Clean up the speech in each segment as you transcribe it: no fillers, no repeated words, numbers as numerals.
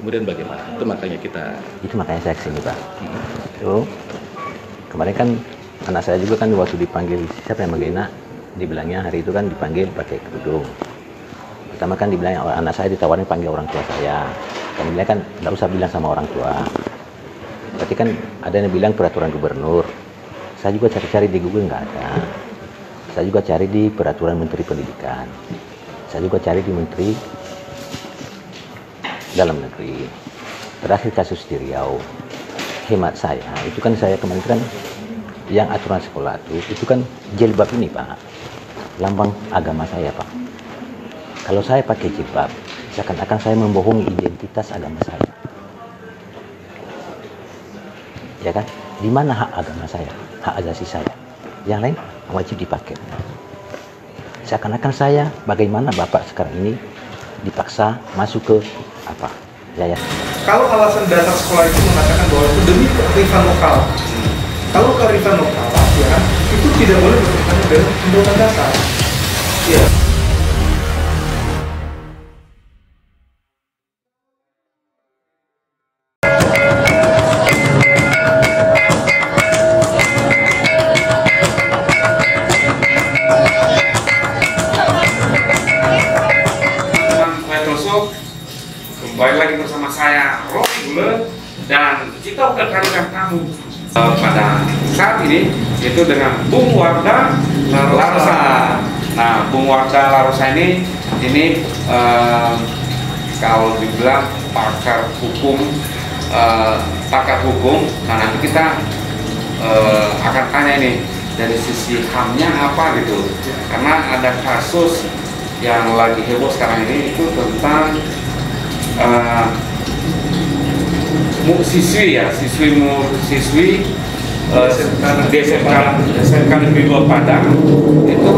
kemudian bagaimana? Itu makanya saya kesini, Pak. Itu kemarin kan anak saya juga kan waktu dipanggil siapa yang menghina, dibilangnya hari itu kan dipanggil pakai kerudung. Pertama kan dibilang anak saya ditawarin panggil orang tua saya. Kemudian kan nggak usah bilang sama orang tua. Berarti kan ada yang bilang peraturan gubernur. Saya juga cari-cari di Google nggak ada. Saya juga cari di peraturan Menteri Pendidikan. Saya juga cari di Menteri Dalam Negeri. Terakhir kasus di Riau, hemat saya itu kan saya kemarin kan yang aturan sekolah itu kan jilbab ini, Pak, lambang agama saya, Pak. Kalau saya pakai jilbab, seakan-akan saya membohongi identitas agama saya, ya kan? Di mana hak agama saya, hak asasi saya? Yang lain wajib dipakai. Seakan-akan saya bagaimana Bapak sekarang ini dipaksa masuk ke apa? Ya, ya. Kalau alasan dasar sekolah itu mengatakan bahwa itu demi kearifan lokal. Kalau kearifan lokal, ya, itu tidak boleh bertentangan dengan undang-undang dasar. Ya. Pada saat ini itu dengan Bung Wardaniman. Nah, Bung Wardaniman ini kalau dibilang pakar hukum. Nah, nanti kita akan tanya ini dari sisi HAM-nya apa gitu, karena ada kasus yang lagi heboh sekarang ini itu tentang siswi SMK Negeri 2 Padang itu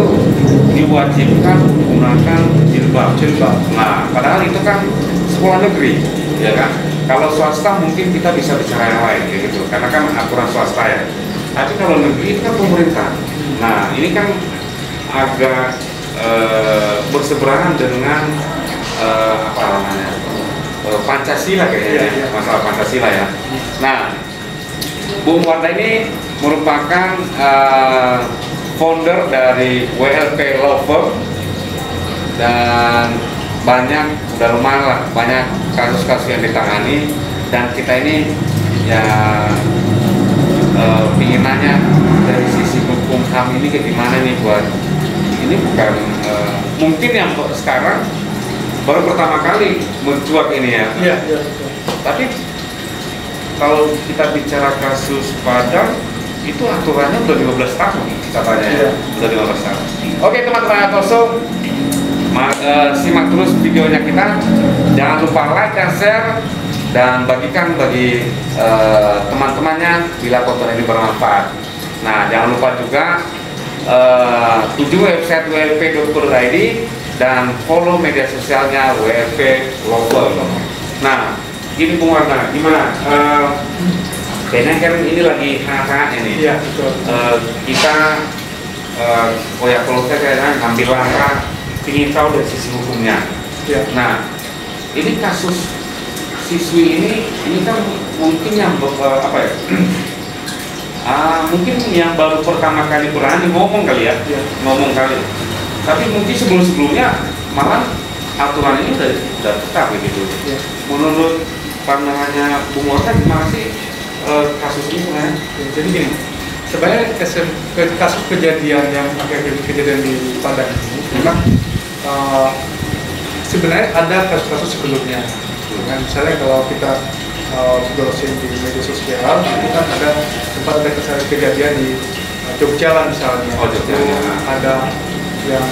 diwajibkan menggunakan jilbab. Nah, padahal itu kan sekolah negeri, ya kan? Kalau swasta mungkin kita bisa bicara yang lain, gitu, karena kan aturan swasta ya. Tapi kalau negeri itu kan pemerintah. Nah, ini kan agak berseberangan dengan apa namanya? Pancasila kayaknya, ya, masalah Pancasila ya. Nah, Bung Wardaniman ini merupakan founder dari WLP Law Firm dan udah lumayan banyak kasus-kasus yang ditangani, dan kita ini ya pinginannya dari sisi hukum HAM ini ke gimana nih buat ini bukan mungkin yang sekarang baru pertama kali mencuat ini ya. Iya. Tapi kalau kita bicara kasus Padang itu aturannya udah 15 tahun katanya ya. Udah 15 tahun. Oke, teman-teman Atoso, simak terus videonya kita. Jangan lupa like dan share dan bagikan bagi teman-temannya bila konten ini bermanfaat. Nah, jangan lupa juga tuju website wlp.co.id dan follow media sosialnya WLP Global. Nah, ini Bung Wardaniman, gimana? Kayaknya kan ini lagi hangat-hangatnya nih. Iya, betul. Kita, kalau saya kayaknya ngambil langkah, ingin tahu dari sisi hukumnya. Iya. Nah, ini kasus siswi ini kan mungkin yang mungkin yang baru pertama kali berani ngomong kali ya, Tapi mungkin sebelum-sebelumnya malah aturan ini sudah tetap begitu. Ya. Menurut pandangannya Bung Wardaniman, gimana sih kasus ini? Ya, jadi gini, sebenarnya kasus kejadian yang akhir-akhir kejadian di Padang ini, memang sebenarnya ada kasus-kasus sebelumnya. Nah, misalnya kalau kita browsing di media sosial, itu kan ada tempat kejadian di Jogja lah misalnya. Oh, Jogja. Ada yang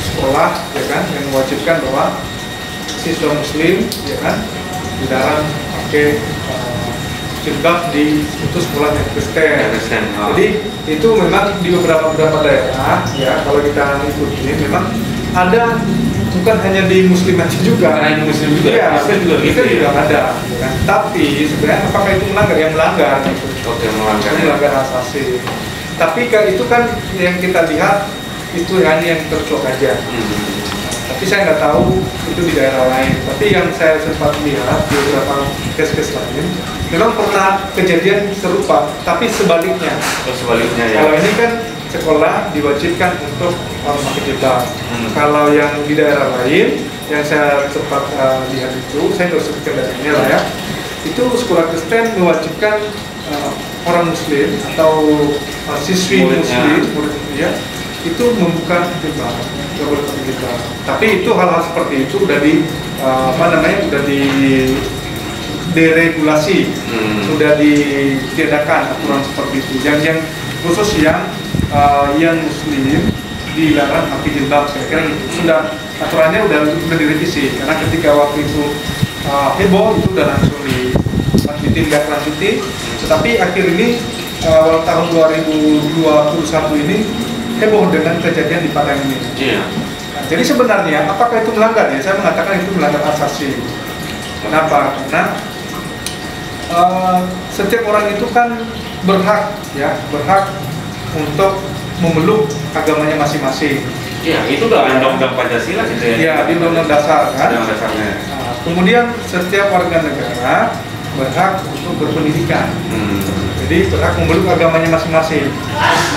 sekolah, ya kan, yang mewajibkan bahwa siswa muslim, ya kan, dilarang pakai jilbab di sekolah yang Kristen. Jadi itu memang di beberapa daerah, ya, kalau kita ikuti memang ada, bukan hanya di muslim aja juga, ya, Kristen juga ada, ya kan? Tapi sebenarnya apakah itu melanggar? Yang melanggar, melanggar hak asasi. Tapi kan itu kan yang kita lihat itu hanya yang tercok aja. Tapi saya nggak tahu itu di daerah lain. Tapi yang saya sempat lihat di beberapa kes-kes lain, memang pernah kejadian serupa, tapi sebaliknya. Oh, sebaliknya ya. Kalau ini kan sekolah diwajibkan untuk memakai jilbab. Kalau yang di daerah lain, yang saya sempat lihat itu, saya terus pikir dari ini lah ya. Itu sekolah Kristen mewajibkan orang Muslim atau siswi Muslim, murid-murid, itu membuka jilbab, nggak boleh pakai jilbab. Tapi itu hal-hal seperti itu udah di udah di deregulasi, sudah ditiadakan aturan seperti itu. Yang khusus yang Muslim dilarang pakai jilbab, saya kira sudah aturannya udah direvisi, karena ketika waktu itu heboh itu udah langsung ditindaklanjuti. Tetapi akhir ini awal tahun 2021 ini heboh dengan kejadian di Padang ini. Yeah. Nah, jadi sebenarnya apakah itu melanggar? Ya, saya mengatakan itu melanggar asasi. Kenapa? Karena setiap orang itu kan berhak untuk memeluk agamanya masing-masing. Iya, itu udah undang-undang Pancasila gitu ya? Iya, di undang-undang dasar kan? Nah, kemudian setiap warga negara berhak untuk berpendidikan. Jadi berhak memeluk agamanya masing-masing.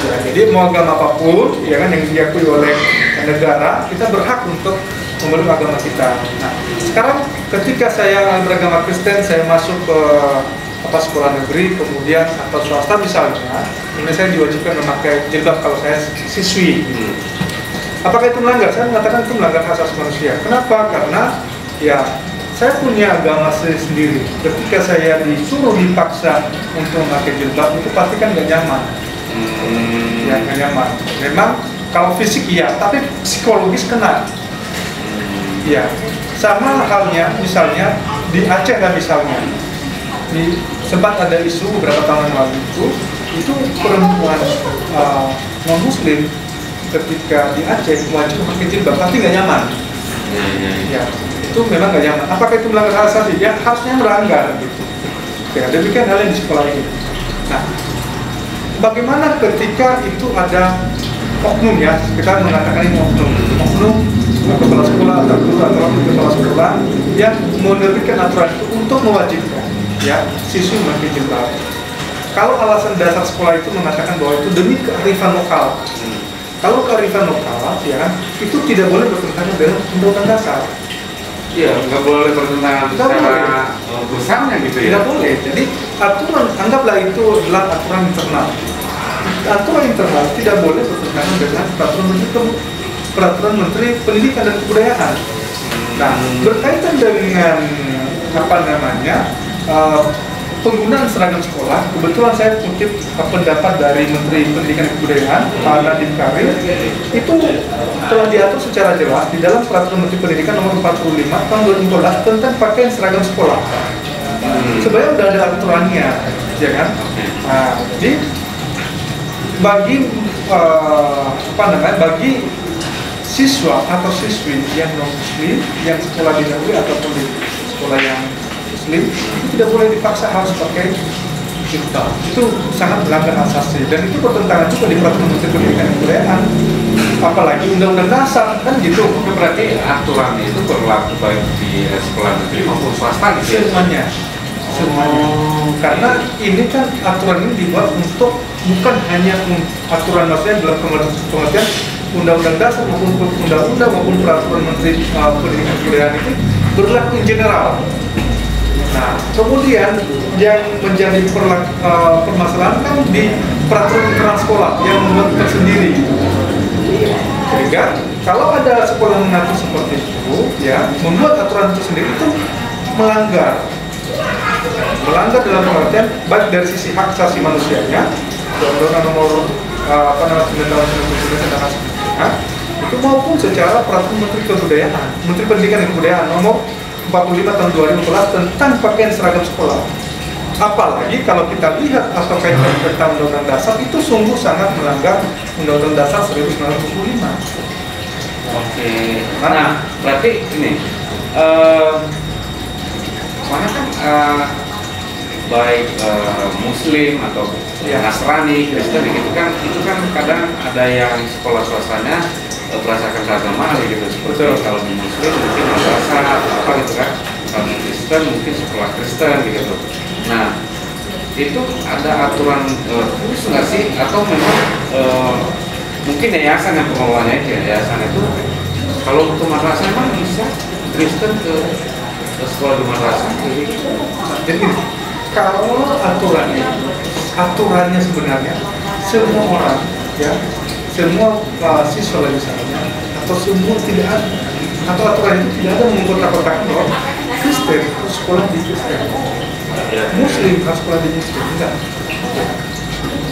Ya, jadi mau agama apapun, ya kan, yang diakui oleh negara, kita berhak untuk memeluk agama kita. Nah, sekarang ketika saya beragama Kristen, saya masuk ke sekolah negeri, kemudian atau swasta misalnya, ini saya diwajibkan memakai jilbab kalau saya siswi. Apakah itu melanggar? Saya mengatakan itu melanggar hak asasi manusia. Kenapa? Karena ya saya punya agama saya sendiri. Ketika saya disuruh dipaksa untuk memakai jilbab, itu pasti kan nggak nyaman. Ya nggak nyaman. Memang kalau fisik iya, tapi psikologis kena. Ya sama halnya misalnya di Aceh lah misalnya. Sempat ada isu beberapa tahun lalu itu perempuan non muslim ketika di Aceh wajib pakai jilbab, pasti nggak nyaman. Ya, itu memang nggak nyaman. Apakah itu melanggar hak asasi? Ya harusnya melanggar gitu. Ya, demikian hal yang di sekolah ini. Nah, bagaimana ketika itu ada oknum, ya kita mengatakan ini oknum kepala sekolah atau guru atau kepala sekolah yang menerbitkan aturan itu untuk mewajibkan ya siswi memakai jilbab. Kalau alasan dasar sekolah itu mengatakan bahwa itu demi kearifan lokal. Kalau kearifan lokal, ya itu tidak boleh bertentangan dengan undang-undang dasar. Iya, nggak boleh bertentangan secara besarnya gitu ya. Tidak boleh. Jadi aturan, anggaplah itu adalah aturan internal. Aturan internal tidak boleh bertentangan dengan peraturan Menteri Pendidikan dan Kebudayaan. Nah, berkaitan dengan apa namanya? Penggunaan seragam sekolah, kebetulan saya kutip pendapat dari Menteri Pendidikan dan Kebudayaan, Pak Nadiem, itu telah diatur secara jelas di dalam Peraturan Menteri Pendidikan Nomor 45 Tahun 2012 tentang pakaian seragam sekolah. Sebenarnya sudah ada aturannya, ya kan? Nah, jadi bagi bagi siswa atau siswi yang non muslim yang sekolah di negeri ataupun di sekolah yang Muslim, tidak boleh dipaksa harus pakai jilbab. Itu sangat melanggar hak asasi dan itu bertentangan juga di Peraturan Menteri Pendidikan dan Kebudayaan, apalagi Undang-Undang Dasar kan gitu. Berarti aturan itu berlaku baik di sekolah negeri maupun swasta gitu ya? Semuanya. Karena ini kan aturan ini dibuat untuk bukan hanya aturan, maksudnya dalam pengertian Undang-Undang Dasar maupun Undang-Undang maupun Peraturan Menteri Pendidikan dan Kebudayaan itu berlaku in general. Nah, kemudian yang menjadi permasalahan kan di peraturan internal sekolah yang membuat tersendiri. Sehingga kalau ada sekolah mengatur seperti itu, ya membuat aturan itu sendiri itu melanggar dalam pengertian baik dari sisi hak asasi manusianya, Undang-Undang Nomor 9 itu maupun secara peraturan Menteri Pendidikan dan Kebudayaan Nomor 45 tahun 2014 tentang pakaian seragam sekolah. Apalagi kalau kita lihat atau kaitan tentang Undang-Undang Dasar, itu sungguh sangat melanggar Undang-Undang Dasar 1945. Oke. Nah, berarti ini mana kan baik Muslim atau Nasrani, Kristen, itu kan kadang ada yang sekolah swastanya perasaan agama gitu, seperti kalau di Muslim mungkin merasa apa gitu kan, kalau di Kristen mungkin sekolah Kristen gitu. Nah itu ada aturan khusus nggak sih, atau memang mungkin yayasan yang pengelolaannya aja, yayasan itu kalau untuk madrasah emang bisa Kristen ke sekolah di madrasah gitu. Jadi kalau aturannya sebenarnya semua orang ya, semua siswa misalnya, atau semua tidak ada, atau aturan itu tidak ada mengkotak-kotakan bahwa Kristen harus sekolah di Kristen, Muslim harus sekolah di Muslim, enggak.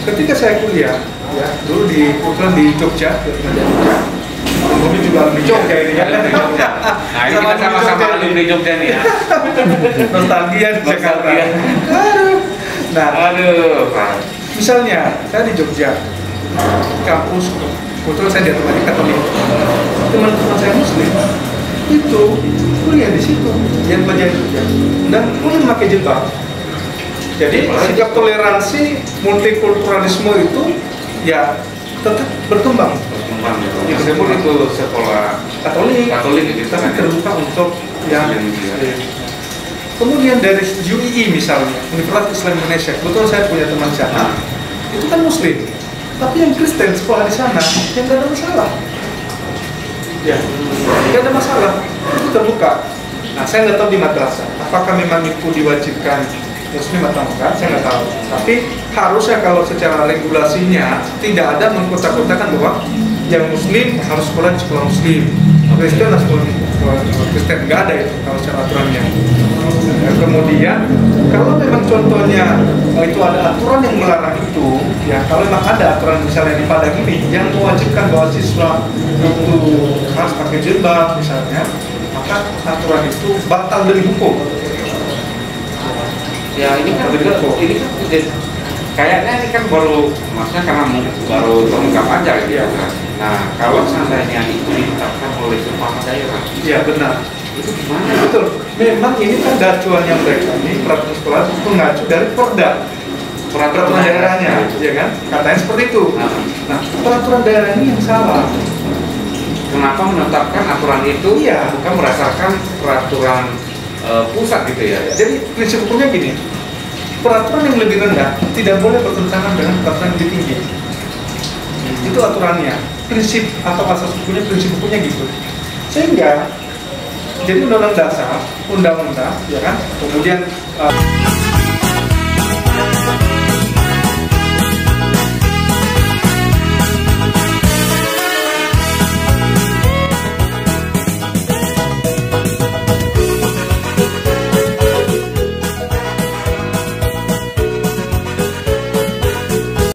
Ketika saya kuliah ya dulu di kebetulan di Jogja, kami juga di Jogja ini kan, nah ini kita sama-sama alumni Jogja nih ya, nostalgia di Jakarta. Nah, misalnya saya di Jogja, kampus kebetulan saya di Atmadi Katolik, teman-teman saya Muslim itu kuliah di situ, yang belajar Jogja, dan kuliah pakai jilbab. Jadi sikap toleransi multikulturalisme itu ya tetap berkembang. Ya, meskipun itu sekolah Katolik kita kan terbuka untuk yang kemudian dari UII misalnya, Universitas Islam Indonesia, betul saya punya teman sana, itu kan Muslim, tapi yang Kristen sekolah di sana, yang tidak ada masalah. Ya, tidak ada masalah, itu terbuka. Nah, saya nggak tahu di madrasah, apakah memang itu diwajibkan Muslim atau enggak, saya nggak tahu. Tapi harusnya kalau secara regulasinya tidak ada mengkotak-kotakan bahwa yang Muslim harus sekolah di sekolah Muslim, Kristen harus sekolah di sekolah Kristen, nggak ada itu kalau secara aturannya. Nah, kemudian kalau memang contohnya itu ada aturan yang melarang itu, ya kalau memang ada aturan misalnya di Padang ini yang mewajibkan bahwa siswa itu harus pakai jilbab misalnya, maka aturan itu batal dari hukum. Ya ini kan kayaknya ini kan baru, maksudnya karena baru terungkap aja gitu ya. Nah kalau seandainya itu ditetapkan oleh kepala daerah, iya benar, itu gimana? Betul, memang ini kan dacuannya mereka ini peraturan sekolah mengacu dari Perda, peraturan daerahnya ya kan, katanya seperti itu. Nah peraturan daerah ini yang salah, kenapa menetapkan aturan itu ya bukan berdasarkan peraturan pusat gitu ya. Jadi prinsip hukumnya gini, peraturan yang lebih rendah tidak boleh bertentangan dengan peraturan yang lebih tinggi. Itu aturannya, prinsip atau asas hukumnya, prinsip hukumnya gitu. Sehingga jadi undang-undang dasar, undang-undang ya kan, kemudian